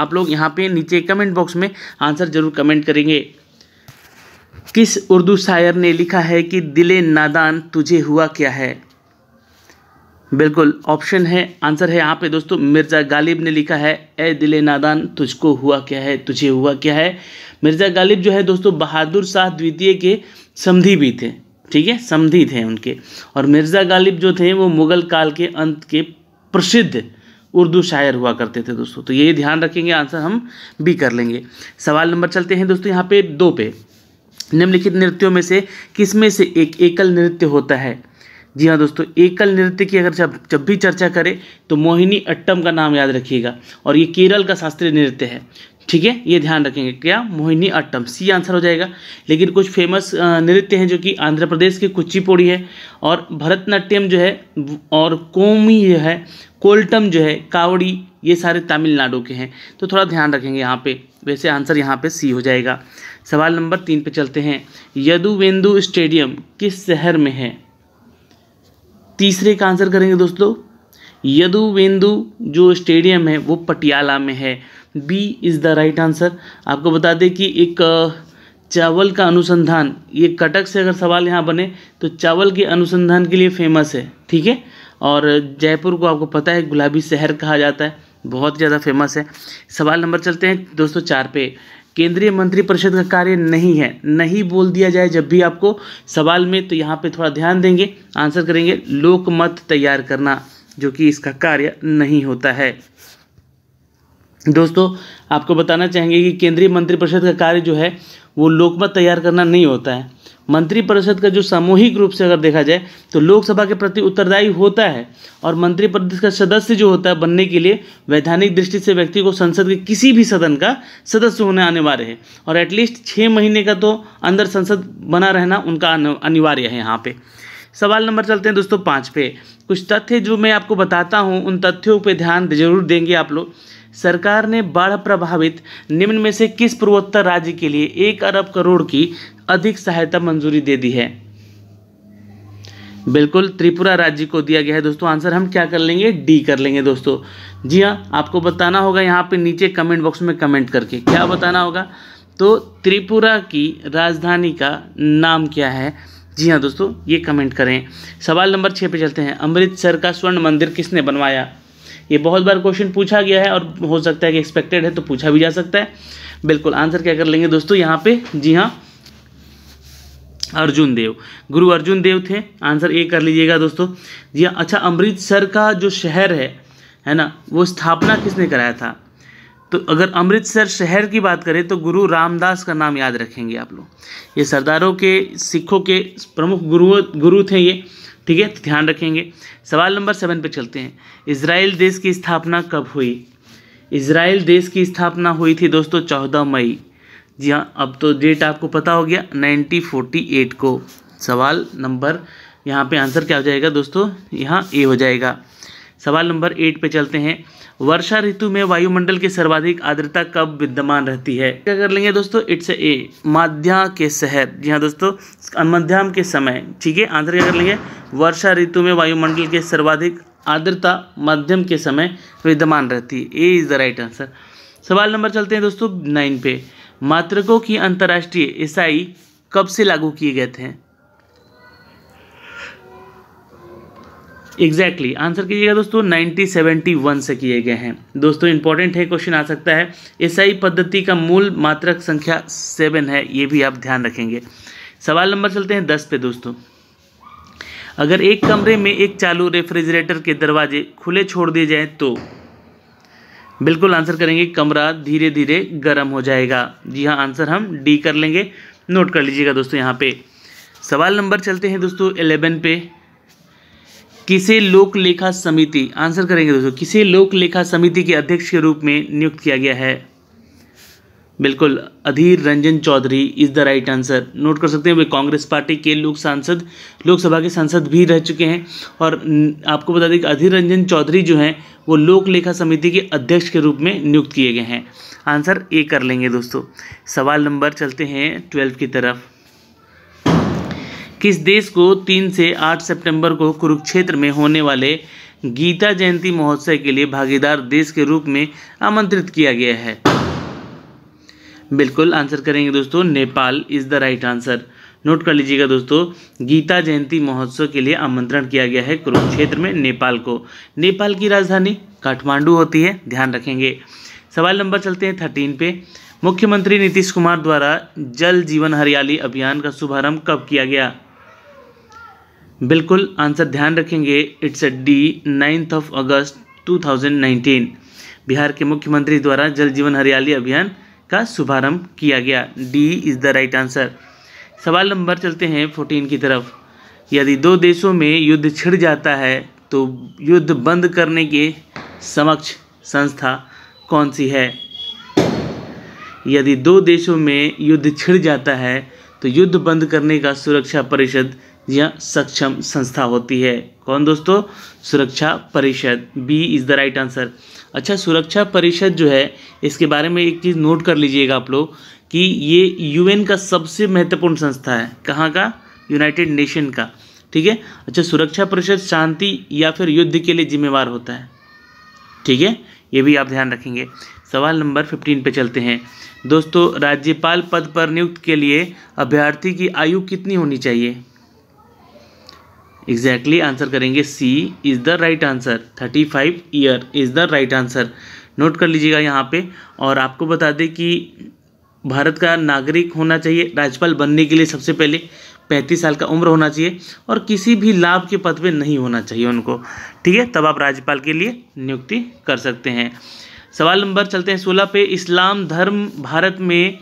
आप लोग यहाँ पे नीचे कमेंट बॉक्स में आंसर जरूर कमेंट करेंगे। किस उर्दू शायर ने लिखा है कि दिले नादान तुझे हुआ क्या है? बिल्कुल ऑप्शन है, आंसर है यहाँ पे दोस्तों मिर्ज़ा गालिब ने लिखा है ए दिले नादान तुझको हुआ क्या है, तुझे हुआ क्या है। मिर्ज़ा गालिब जो है दोस्तों बहादुर शाह द्वितीय के समधी भी थे, ठीक है, समधी थे उनके। और मिर्ज़ा गालिब जो थे वो मुग़ल काल के अंत के प्रसिद्ध उर्दू शायर हुआ करते थे दोस्तों। तो ये ध्यान रखेंगे, आंसर हम भी कर लेंगे। सवाल नंबर चलते हैं दोस्तों यहाँ पे 2 पे। निम्नलिखित नृत्यों में से किसमें से एक एकल नृत्य होता है? जी हाँ दोस्तों, एकल नृत्य की अगर जब भी चर्चा करें तो मोहिनी अट्टम का नाम याद रखिएगा, और ये केरल का शास्त्रीय नृत्य है, ठीक है, ये ध्यान रखेंगे। क्या मोहिनी अट्टम सी आंसर हो जाएगा। लेकिन कुछ फेमस नृत्य हैं जो कि आंध्र प्रदेश के कुचिपुड़ी है, और भरतनाट्यम जो है, और कोमी जो है, कोल्टम जो है, कावड़ी, ये सारे तमिलनाडु के हैं, तो थोड़ा ध्यान रखेंगे यहाँ पे। वैसे आंसर यहाँ पे सी हो जाएगा। सवाल नंबर 3 पे चलते हैं। यदुवेंदु स्टेडियम किस शहर में है? तीसरे का आंसर करेंगे दोस्तों, यदुवेंदु जो स्टेडियम है वो पटियाला में है। B is the right answer. आपको बता दें कि एक चावल का अनुसंधान, ये कटक से अगर सवाल यहाँ बने तो चावल के अनुसंधान के लिए फेमस है, ठीक है। और जयपुर को आपको पता है गुलाबी शहर कहा जाता है, बहुत ज़्यादा फेमस है। सवाल नंबर चलते हैं दोस्तों 4 पे। केंद्रीय मंत्री परिषद का कार्य नहीं है, नहीं बोल दिया जाए जब भी आपको सवाल में, तो यहाँ पे थोड़ा ध्यान देंगे, आंसर करेंगे लोकमत तैयार करना, जो कि इसका कार्य नहीं होता है। दोस्तों आपको बताना चाहेंगे कि केंद्रीय मंत्री परिषद का कार्य जो है वो लोकमत तैयार करना नहीं होता है। मंत्रिपरिषद का जो सामूहिक रूप से अगर देखा जाए तो लोकसभा के प्रति उत्तरदायी होता है, और मंत्रिपरिषद का सदस्य जो होता है बनने के लिए वैधानिक दृष्टि से व्यक्ति को संसद के किसी भी सदन का सदस्य होना अनिवार्य है, और एटलीस्ट 6 महीने का तो अंदर संसद बना रहना उनका अनिवार्य है यहाँ पे। सवाल नंबर चलते हैं दोस्तों 5 पे। कुछ तथ्य जो मैं आपको बताता हूँ उन तथ्यों पर ध्यान जरूर देंगे आप लोग। सरकार ने बाढ़ प्रभावित निम्न में से किस पूर्वोत्तर राज्य के लिए 1 अरब करोड़ की अधिक सहायता मंजूरी दे दी है? बिल्कुल त्रिपुरा राज्य को दिया गया है दोस्तों। आंसर हम क्या कर लेंगे, डी कर लेंगे दोस्तों। जी हाँ, आपको बताना होगा यहाँ पे नीचे कमेंट बॉक्स में कमेंट करके क्या बताना होगा, तो त्रिपुरा की राजधानी का नाम क्या है? जी हाँ दोस्तों, ये कमेंट करें। सवाल नंबर 6 पे चलते हैं। अमृतसर का स्वर्ण मंदिर किसने बनवाया? ये बहुत बार क्वेश्चन पूछा गया है और हो सकता है कि एक्सपेक्टेड है तो पूछा भी जा सकता है। बिल्कुल आंसर क्या कर लेंगे दोस्तों यहाँ पे, जी हाँ, अर्जुन देव, गुरु अर्जुन देव थे। आंसर ए कर लीजिएगा दोस्तों। जी हाँ, अच्छा, अमृतसर का जो शहर है ना, वो स्थापना किसने कराया था? तो अगर अमृतसर शहर की बात करें तो गुरु रामदास का नाम याद रखेंगे आप लोग। ये सरदारों के, सिखों के प्रमुख गुरु थे ये, ठीक है, ध्यान रखेंगे। सवाल नंबर 7 पे चलते हैं। इजराइल देश की स्थापना कब हुई? इजराइल देश की स्थापना हुई थी दोस्तों 14 मई। जी हाँ, अब तो डेट आपको पता हो गया, 1948 को। सवाल नंबर यहाँ पे आंसर क्या हो जाएगा दोस्तों, यहाँ ए हो जाएगा। सवाल नंबर 8 पे चलते हैं। वर्षा ऋतु में वायुमंडल की सर्वाधिक आर्द्रता कब विद्यमान रहती है? क्या कर लेंगे दोस्तों, इट्स ए माध्याह्न के शहर। जी हाँ दोस्तों, मध्याह्न के समय, ठीक है, आंसर क्या कर लेंगे, वर्षा ऋतु में वायुमंडल के सर्वाधिक आर्द्रता मध्यम के समय विद्यमान रहती है। A is the right answer. सवाल नंबर चलते हैं दोस्तों 9 पे। मात्रकों की अंतर्राष्ट्रीय इकाई कब से लागू किए गए थे? एग्जैक्टली आंसर कीजिएगा दोस्तों 1971 से किए गए हैं दोस्तों। इंपॉर्टेंट है, क्वेश्चन आ सकता है। एसआई पद्धति का मूल मात्रक संख्या 7 है, ये भी आप ध्यान रखेंगे। सवाल नंबर चलते हैं 10 पे दोस्तों। अगर एक कमरे में एक चालू रेफ्रिजरेटर के दरवाजे खुले छोड़ दिए जाएं तो? बिल्कुल आंसर करेंगे, कमरा धीरे धीरे गर्म हो जाएगा। जी हाँ, आंसर हम डी कर लेंगे, नोट कर लीजिएगा दोस्तों यहाँ पे। सवाल नंबर चलते हैं दोस्तों 11 पे। किसे लोक लेखा समिति, आंसर करेंगे दोस्तों, किसे लोक लेखा समिति के अध्यक्ष के रूप में नियुक्त किया गया है? बिल्कुल Adhir Ranjan Chowdhury is the right answer. Note कर सकते हैं, वे कांग्रेस पार्टी के लोकसभा के सांसद भी रह चुके हैं। और आपको बता दें कि अधीर रंजन चौधरी जो हैं वो लोक लेखा समिति के अध्यक्ष के रूप में नियुक्त किए गए हैं। आंसर ए कर लेंगे दोस्तों। सवाल नंबर चलते हैं 12 की तरफ। किस देश को 3 से 8 सितंबर को कुरुक्षेत्र में होने वाले गीता जयंती महोत्सव के लिए भागीदार देश के रूप में आमंत्रित किया गया है? बिल्कुल आंसर करेंगे दोस्तों, Nepal is the right answer. Note कर लीजिएगा दोस्तों, गीता जयंती महोत्सव के लिए आमंत्रण किया गया है कुरुक्षेत्र में नेपाल को। नेपाल की राजधानी काठमांडू होती है, ध्यान रखेंगे। सवाल नंबर चलते हैं 13 पे। मुख्यमंत्री नीतीश कुमार द्वारा जल जीवन हरियाली अभियान का शुभारंभ कब किया गया? बिल्कुल आंसर ध्यान रखेंगे, इट्स डी 9 अगस्त 2019। बिहार के मुख्यमंत्री द्वारा जल जीवन हरियाली अभियान का शुभारंभ किया गया, D is the right answer. सवाल नंबर चलते हैं 14 की तरफ। यदि दो देशों में युद्ध छिड़ जाता है तो युद्ध बंद करने के समक्ष संस्था कौन सी है? यदि दो देशों में युद्ध छिड़ जाता है तो युद्ध बंद करने का सुरक्षा परिषद या सक्षम संस्था होती है। कौन दोस्तों? सुरक्षा परिषद, B is the right answer. अच्छा, सुरक्षा परिषद जो है इसके बारे में एक चीज़ नोट कर लीजिएगा आप लोग कि ये यूएन का सबसे महत्वपूर्ण संस्था है। कहाँ का? यूनाइटेड नेशन का, ठीक है। अच्छा, सुरक्षा परिषद शांति या फिर युद्ध के लिए जिम्मेवार होता है, ठीक है, ये भी आप ध्यान रखेंगे। सवाल नंबर 15 पे चलते हैं दोस्तों। राज्यपाल पद पर नियुक्त के लिए अभ्यर्थी की आयु कितनी होनी चाहिए? एग्जैक्टली आंसर करेंगे, C is the right answer, 35 year is the right answer. Note कर लीजिएगा यहाँ पे। और आपको बता दें कि भारत का नागरिक होना चाहिए राज्यपाल बनने के लिए, सबसे पहले 35 साल का उम्र होना चाहिए, और किसी भी लाभ के पद पे नहीं होना चाहिए उनको, ठीक है, तब आप राज्यपाल के लिए नियुक्ति कर सकते हैं। सवाल नंबर चलते हैं 16 पे। इस्लाम धर्म भारत में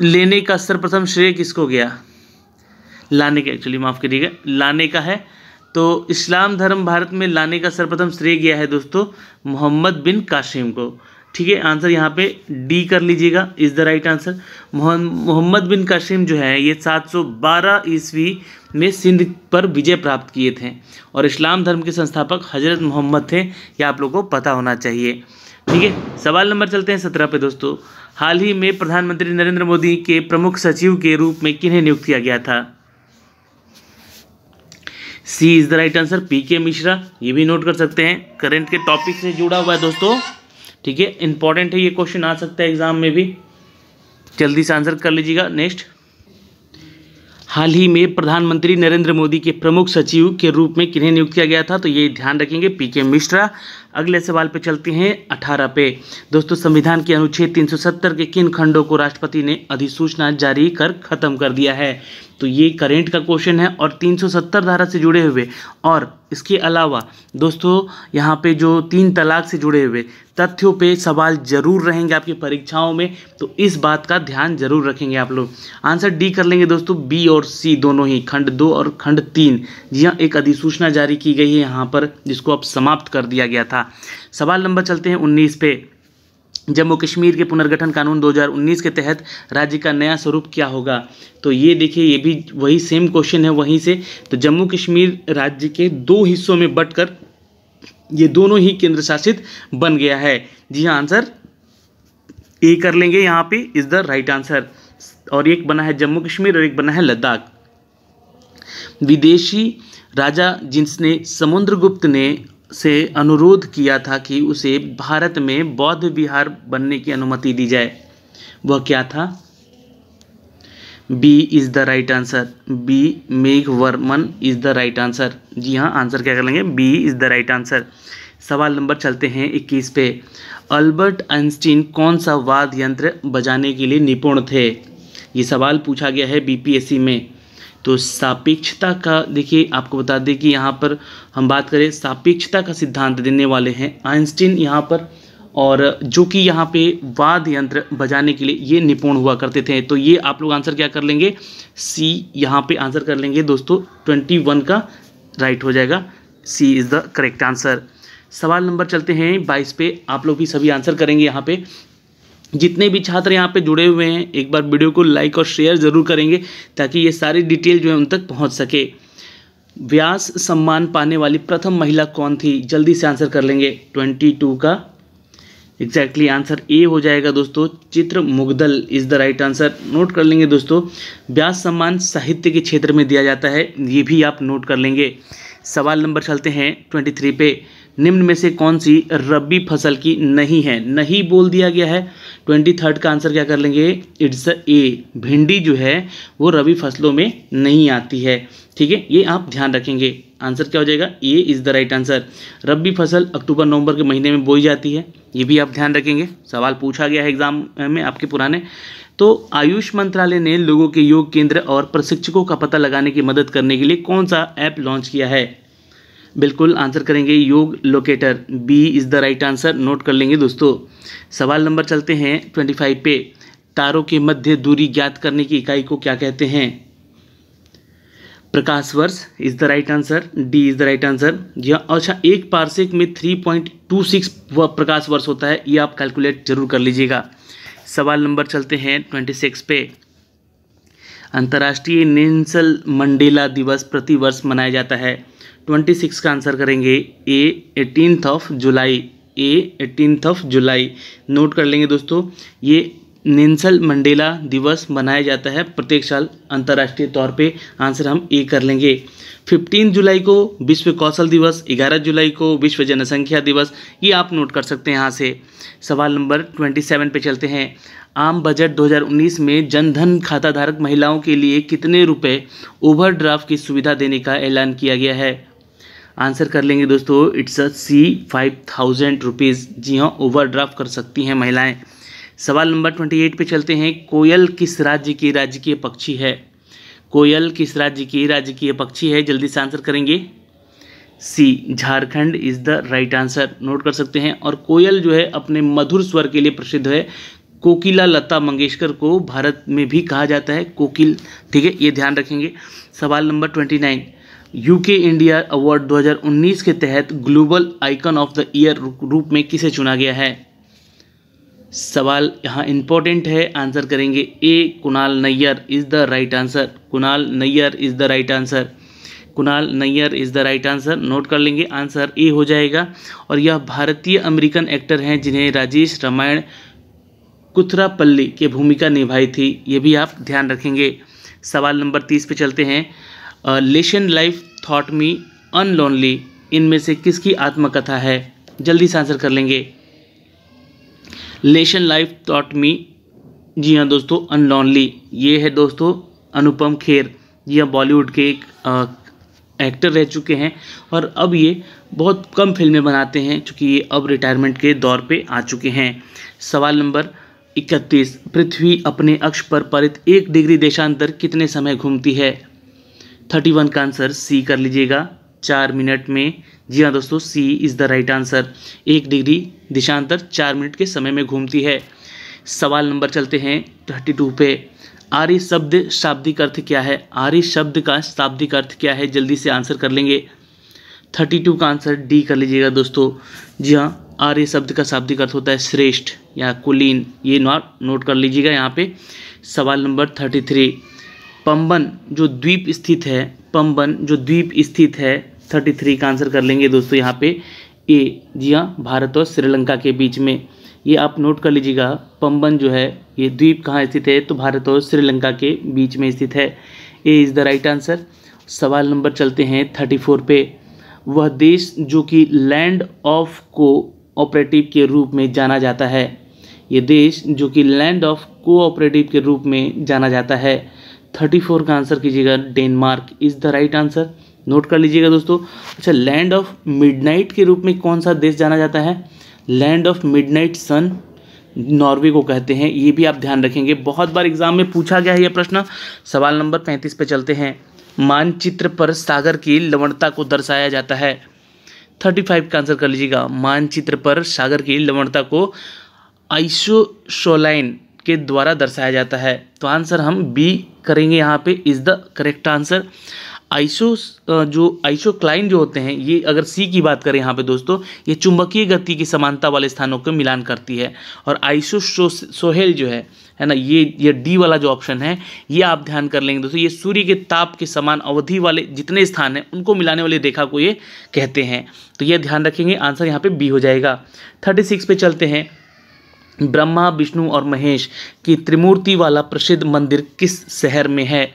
लेने का सर्वप्रथम श्रेय किसको गया? लाने का, एक्चुअली माफ़ करिएगा, लाने का है, तो इस्लाम धर्म भारत में लाने का सर्वप्रथम श्रेय गया है दोस्तों मोहम्मद बिन कासिम को, ठीक है। आंसर यहाँ पे डी कर लीजिएगा, is the right answer. Mohammad bin Qasim जो है ये 712 ईस्वी में सिंध पर विजय प्राप्त किए थे, और इस्लाम धर्म के संस्थापक हज़रत मोहम्मद थे, यह आप लोगों को पता होना चाहिए, ठीक है। सवाल नंबर चलते हैं 17 पे दोस्तों। हाल ही में प्रधानमंत्री नरेंद्र मोदी के प्रमुख सचिव के रूप में किन्हें नियुक्त किया गया था? C is the right answer, P K Mishra. ये भी नोट कर सकते हैं, करंट के टॉपिक से जुड़ा हुआ है दोस्तों, ठीक है, इंपॉर्टेंट है, ये क्वेश्चन आ सकता है एग्जाम में भी, जल्दी से आंसर कर लीजिएगा। नेक्स्ट, हाल ही में प्रधानमंत्री नरेंद्र मोदी के प्रमुख सचिव के रूप में किन्हें नियुक्त किया गया था, तो ये ध्यान रखेंगे, पी के मिश्रा। अगले सवाल पे चलते हैं 18 पे दोस्तों। संविधान के अनुच्छेद 370 के किन खंडों को राष्ट्रपति ने अधिसूचना जारी कर ख़त्म कर दिया है? तो ये करेंट का क्वेश्चन है और 370 धारा से जुड़े हुए, और इसके अलावा दोस्तों यहाँ पे जो 3 तलाक से जुड़े हुए तथ्यों पे सवाल जरूर रहेंगे आपकी परीक्षाओं में, तो इस बात का ध्यान जरूर रखेंगे आप लोग। आंसर डी कर लेंगे दोस्तों, बी और सी दोनों ही, खंड 2 और खंड 3। जी हाँ, एक अधिसूचना जारी की गई है यहाँ पर जिसको अब समाप्त कर दिया गया था। सवाल नंबर चलते हैं 19 पे। जम्मू कश्मीर के पुनर्गठन कानून 2019 के तहत राज्य का नया स्वरूप क्या होगा? तो ये देखिए, ये भी वही सेम क्वेश्चन है वहीं से। तो जम्मू कश्मीर राज्य के 2 हिस्सों में बंटकर ये दोनों ही केंद्र शासित बन गया है। जी हां, आंसर ए कर लेंगे यहाँ पे, इज द राइट आंसर। और एक बना है जम्मू कश्मीर और एक बना है लद्दाख। विदेशी राजा जिसने समुद्रगुप्त ने से अनुरोध किया था कि उसे भारत में बौद्ध विहार बनने की अनुमति दी जाए, वह क्या था? B is the right answer, B Meghavarman is the right answer. जी हाँ, आंसर क्या कर लेंगे, B is the right answer. सवाल नंबर चलते हैं 21 पे। अल्बर्ट आइंस्टीन कौन सा वाद्य यंत्र बजाने के लिए निपुण थे? ये सवाल पूछा गया है बीपीएससी में। तो सापेक्षता का, देखिए आपको बता दें कि यहाँ पर हम बात करें, सापेक्षता का सिद्धांत देने वाले हैं आइंस्टीन यहाँ पर, और जो कि यहाँ पे वाद्य यंत्र बजाने के लिए ये निपुण हुआ करते थे। तो ये आप लोग आंसर क्या कर लेंगे, सी यहाँ पे आंसर कर लेंगे दोस्तों, 21 का राइट हो जाएगा, C is the correct answer. सवाल नंबर चलते हैं 22 पे। आप लोग भी सभी आंसर करेंगे यहाँ पे, जितने भी छात्र यहाँ पे जुड़े हुए हैं। एक बार वीडियो को लाइक और शेयर ज़रूर करेंगे ताकि ये सारी डिटेल जो है उन तक पहुँच सके। व्यास सम्मान पाने वाली प्रथम महिला कौन थी? जल्दी से आंसर कर लेंगे, 22 का एग्जैक्टली आंसर ए हो जाएगा दोस्तों, Chitra Mudgal is the right answer. Note कर लेंगे दोस्तों, व्यास सम्मान साहित्य के क्षेत्र में दिया जाता है, ये भी आप नोट कर लेंगे। सवाल नंबर चलते हैं 23 पे, निम्न में से कौन सी रबी फसल की नहीं है? नहीं बोल दिया गया है। 23 का आंसर क्या कर लेंगे, इट्स ए, भिंडी जो है वो रबी फसलों में नहीं आती है। ठीक है, ये आप ध्यान रखेंगे। आंसर क्या हो जाएगा, A is the right answer. रबी फसल अक्टूबर नवंबर के महीने में बोई जाती है, ये भी आप ध्यान रखेंगे। सवाल पूछा गया है एग्जाम में आपके पुराने। तो आयुष मंत्रालय ने लोगों के योग केंद्र और प्रशिक्षकों का पता लगाने की मदद करने के लिए कौन सा ऐप लॉन्च किया है? बिल्कुल आंसर करेंगे योग locator, B is the right answer. Note कर लेंगे दोस्तों। सवाल नंबर चलते हैं 25 पे, तारों के मध्य दूरी ज्ञात करने की इकाई को क्या कहते हैं? प्रकाश वर्ष is the right answer, D is the right answer. जी हाँ, अच्छा, एक पार्सेक में 3.26 प्रकाश वर्ष होता है, ये आप कैलकुलेट जरूर कर लीजिएगा। सवाल नंबर चलते हैं 26 पे, अंतर्राष्ट्रीय नेल्सन मंडेला दिवस प्रति वर्ष मनाया जाता है। 26 का आंसर करेंगे ए, 18 जुलाई, ए 18 जुलाई। नोट कर लेंगे दोस्तों, ये नेल्सन मंडेला दिवस मनाया जाता है प्रत्येक साल अंतर्राष्ट्रीय तौर पे। आंसर हम ए कर लेंगे। 15 जुलाई को विश्व कौशल दिवस, 11 जुलाई को विश्व जनसंख्या दिवस, ये आप नोट कर सकते हैं यहाँ से। सवाल नंबर 27 पे चलते हैं, आम बजट 2019 में जनधन खाता धारक महिलाओं के लिए कितने रुपए ओवरड्राफ्ट की सुविधा देने का ऐलान किया गया है? आंसर कर लेंगे दोस्तों, इट्स अ सी, 5000 रुपीज़। जी हाँ, ओवरड्राफ्ट कर सकती हैं महिलाएँ। सवाल नंबर 28 पे चलते हैं, कोयल किस राज्य की राजकीय पक्षी है? कोयल किस राज्य की राजकीय पक्षी है? जल्दी से आंसर करेंगे, C, Jharkhand is the right answer. Note कर सकते हैं। और कोयल जो है अपने मधुर स्वर के लिए प्रसिद्ध है। कोकिला लता मंगेशकर को भारत में भी कहा जाता है कोकिल। ठीक है, ये ध्यान रखेंगे। सवाल नंबर 29, यूके इंडिया अवार्ड 2019 के तहत global icon of the year रूप में किसे चुना गया है? सवाल यहाँ इम्पोर्टेंट है। आंसर करेंगे A, Kunal Nayyar is the right answer. Kunal Nayyar is the right answer. Kunal Nayyar is the right answer. Note कर लेंगे, आंसर ए हो जाएगा। और यह भारतीय अमेरिकन एक्टर हैं जिन्हें राजेश रामायण कुथरापल्ली की भूमिका निभाई थी, ये भी आप ध्यान रखेंगे। सवाल नंबर 30 पे चलते हैं, लेशन लाइफ थॉट मी अनलोनली, इनमें से किसकी आत्मकथा है? जल्दी से आंसर कर लेंगे, लेशन लाइफ थॉट मी। जी हाँ दोस्तों, अनलोनली, ये है दोस्तों अनुपम खेर। यह बॉलीवुड के एक एक्टर रह चुके हैं और अब ये बहुत कम फिल्में बनाते हैं क्योंकि ये अब रिटायरमेंट के दौर पे आ चुके हैं। सवाल नंबर 31, पृथ्वी अपने अक्ष पर परित 1 डिग्री देशांतर कितने समय घूमती है? 31 का आंसर सी कर लीजिएगा, 4 मिनट में। जी हाँ दोस्तों, C is the right answer. 1 degree देशांतर 4 मिनट के समय में घूमती है। सवाल नंबर चलते हैं 32 पे, आर्य शब्द शाब्दिक अर्थ क्या है? आर्य शब्द का शाब्दिक अर्थ क्या है? जल्दी से आंसर कर लेंगे। 32 का आंसर डी कर लीजिएगा दोस्तों। जी हाँ, आर्य शब्द का शाब्दिक अर्थ होता है श्रेष्ठ या कुलीन, ये नोट कर लीजिएगा यहाँ पे। सवाल नंबर 33, पम्बन जो द्वीप स्थित है, पम्बन जो द्वीप स्थित है, 33 का आंसर कर लेंगे दोस्तों यहाँ पे ए। जी हाँ, भारत और श्रीलंका के बीच में, ये आप नोट कर लीजिएगा। पम्बन जो है ये द्वीप कहाँ स्थित है? तो भारत और श्रीलंका के बीच में स्थित है। A is the right answer. सवाल नंबर चलते हैं 34 पे, वह देश जो कि लैंड ऑफ को ऑपरेटिव के रूप में जाना जाता है, ये देश जो कि लैंड ऑफ को ऑपरेटिव के रूप में जाना जाता है। 34 का आंसर कीजिएगा, Denmark is the right answer. Note कर लीजिएगा दोस्तों। अच्छा, लैंड ऑफ मिडनाइट के रूप में कौन सा देश जाना जाता है? Land of midnight sun, Norway को कहते हैं, ये भी आप ध्यान रखेंगे। बहुत बार एग्जाम में पूछा गया है यह प्रश्न। सवाल नंबर 35 पे चलते हैं, मानचित्र पर सागर की लवणता को दर्शाया जाता है। 35 का आंसर कर लीजिएगा, मानचित्र पर सागर की लवणता को आइसोशोलाइन के द्वारा दर्शाया जाता है। तो आंसर हम बी करेंगे यहाँ पे, is the correct answer. Isocline जो होते हैं, ये अगर सी की बात करें यहाँ पे दोस्तों, ये चुंबकीय गति की समानता वाले स्थानों को मिलान करती है। और आइसोसोहेल जो है ना, ये डी वाला जो ऑप्शन है, ये आप ध्यान कर लेंगे दोस्तों। ये सूर्य के ताप के समान अवधि वाले जितने स्थान हैं उनको मिलाने वाली रेखा को ये कहते हैं। तो ये ध्यान रखेंगे, आंसर यहाँ पर बी हो जाएगा। 36 पे चलते हैं, ब्रह्मा विष्णु और महेश की त्रिमूर्ति वाला प्रसिद्ध मंदिर किस शहर में है?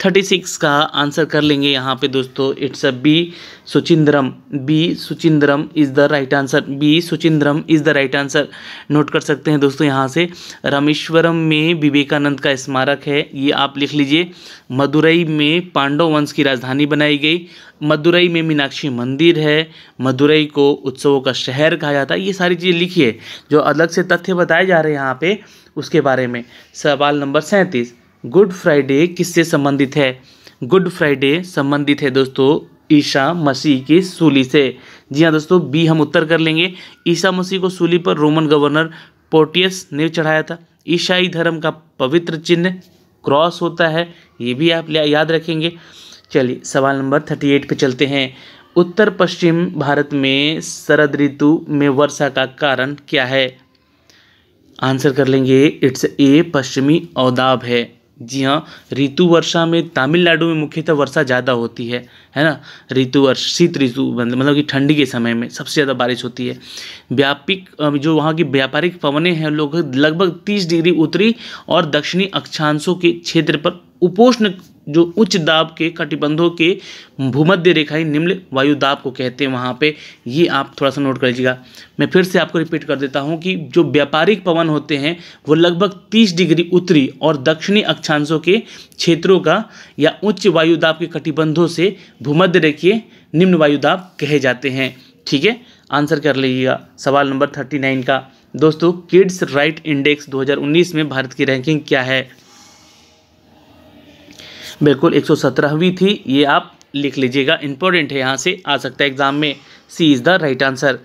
36 का आंसर कर लेंगे यहाँ पे दोस्तों, it's a B Suchindram. B Suchindram is the right answer. B Suchindram is the right answer. Note कर सकते हैं दोस्तों यहाँ से। रामेश्वरम में विवेकानंद का स्मारक है, ये आप लिख लीजिए। मदुरई में पांडव वंश की राजधानी बनाई गई। मदुरई में मीनाक्षी मंदिर है। मदुरई को उत्सवों का शहर कहा जाता है। ये सारी चीज़ें लिखिए जो अलग से तथ्य बताए जा रहे हैं यहाँ पे उसके बारे में। सवाल नंबर 37, गुड फ्राइडे किससे संबंधित है? गुड फ्राइडे संबंधित है दोस्तों ईसा मसीह की सूली से। जी हाँ दोस्तों, बी हम उत्तर कर लेंगे। ईसा मसीह को सूली पर रोमन गवर्नर पोर्टियस ने चढ़ाया था। ईसाई धर्म का पवित्र चिन्ह क्रॉस होता है, ये भी आप याद रखेंगे। चलिए सवाल नंबर 38 पे चलते हैं। उत्तर पश्चिम भारत में शरद ऋतु में वर्षा का कारण क्या है? आंसर कर लेंगे, इट्स ए पश्चिमी अवदाब है। जी हाँ, ऋतु वर्षा में तमिलनाडु में मुख्यतः वर्षा ज़्यादा होती है ना। ऋतु वर्ष शीत ऋतु मतलब कि ठंडी के समय में सबसे ज़्यादा बारिश होती है। व्यापक जो वहाँ की व्यापारिक पवनें हैं लोग लगभग 30 डिग्री उत्तरी और दक्षिणी अक्षांशों के क्षेत्र पर उपोष्ण जो उच्च दाब के कटिबंधों के भूमध्य रेखाएं निम्न वायु दाब को कहते हैं वहाँ पे। ये आप थोड़ा सा नोट कर लीजिएगा। मैं फिर से आपको रिपीट कर देता हूँ कि जो व्यापारिक पवन होते हैं वो लगभग 30 डिग्री उत्तरी और दक्षिणी अक्षांशों के क्षेत्रों का या उच्च वायु दाब के कटिबंधों से भूमध्य रेखीय निम्न वायु दाब कहे जाते हैं। ठीक है, आंसर कर लीजिएगा सवाल नंबर 39 का। दोस्तों किड्स राइट इंडेक्स 2019 में भारत की रैंकिंग क्या है? बिल्कुल 117वीं थी, ये आप लिख लीजिएगा, इंपॉर्टेंट है, यहाँ से आ सकता है एग्जाम में। C is the right answer.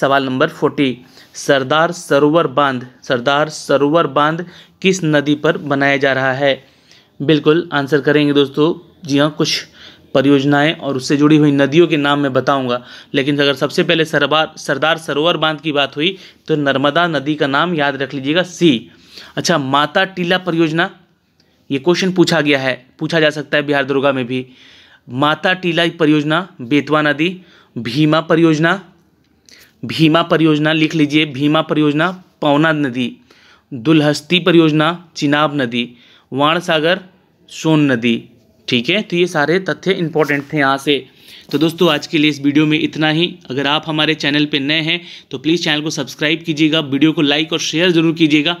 सवाल नंबर 40, सरदार सरोवर बांध, सरदार सरोवर बांध किस नदी पर बनाया जा रहा है? बिल्कुल आंसर करेंगे दोस्तों। जी हाँ, कुछ परियोजनाएं और उससे जुड़ी हुई नदियों के नाम मैं बताऊंगा, लेकिन अगर सबसे पहले सरदार सरोवर बांध की बात हुई तो नर्मदा नदी का नाम याद रख लीजिएगा, सी। अच्छा, माता टीला परियोजना, ये क्वेश्चन पूछा गया है, पूछा जा सकता है बिहार दरोगा में भी। माता टीला परियोजना, बेतवा नदी। भीमा परियोजना, भीमा परियोजना लिख लीजिए, भीमा परियोजना पवना नदी। दुलहस्ती परियोजना चिनाब नदी। वाणसागर सोन नदी। ठीक है, तो ये सारे तथ्य इंपॉर्टेंट थे यहाँ से। तो दोस्तों आज के लिए इस वीडियो में इतना ही। अगर आप हमारे चैनल पर नए हैं तो प्लीज़ चैनल को सब्सक्राइब कीजिएगा, वीडियो को लाइक और शेयर ज़रूर कीजिएगा।